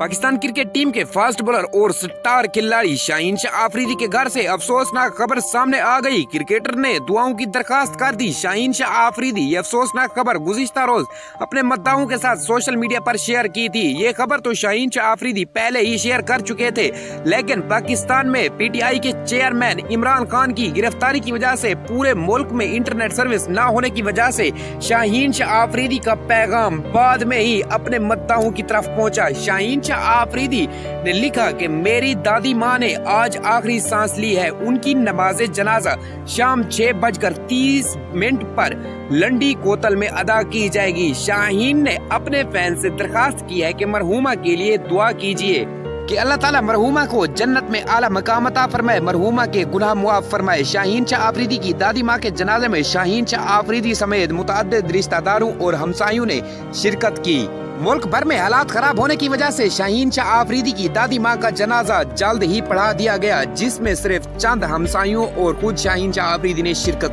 Pakistan cricket team के fast bowler और star खिलाड़ी शाहीन आफरीदी के घर से अफसोसनाक खबर सामने आ गई। क्रिकेटर ने दुआओं की दरखास्त कर दी। शाहीन आफरीदी ये अफसोसनाक खबर गुज़िश्ता रोज अपने मुद्दाओं के साथ सोशल मीडिया पर शेयर की थी। ये खबर तो शाहीन आफरीदी पहले ही शेयर कर चुके थे, लेकिन पाकिस्तान में पीटीआई के चेयरमैन इमरान खान की गिरफ्तारी की वजह से पूरे मुल्क में इंटरनेट सर्विस न होने की वजह से शाहीन आफरीदी का पैगाम बाद में ही अपने मुद्दाओं की तरफ पहुँचा। शाहीन आफरीदी ने लिखा कि मेरी दादी माँ ने आज आखिरी सांस ली है। उनकी नमाज़े जनाजा शाम 6:30 पर लंडी कोतल में अदा की जाएगी। शाहीन ने अपने फैन से दरखास्त की है कि मरहुमा के लिए दुआ कीजिए कि अल्लाह ताला मरहुमा को जन्नत में आला मकाम अता फरमाए, मरहुमा के गुनाह मुआफ फरमाए। शाहीन आफरीदी की दादी माँ के जनाजे में शाहीन आफरीदी समेत मुतअद्दिद रिश्तेदारों और हमसायों ने शिरकत की। मुल्क भर में हालात खराब होने की वजह से शाहीन आफरीदी की दादी माँ का जनाजा जल्द ही पढ़ा दिया गया, जिसमें सिर्फ चंद हमसायों और खुद शाहीन आफरीदी ने शिरकत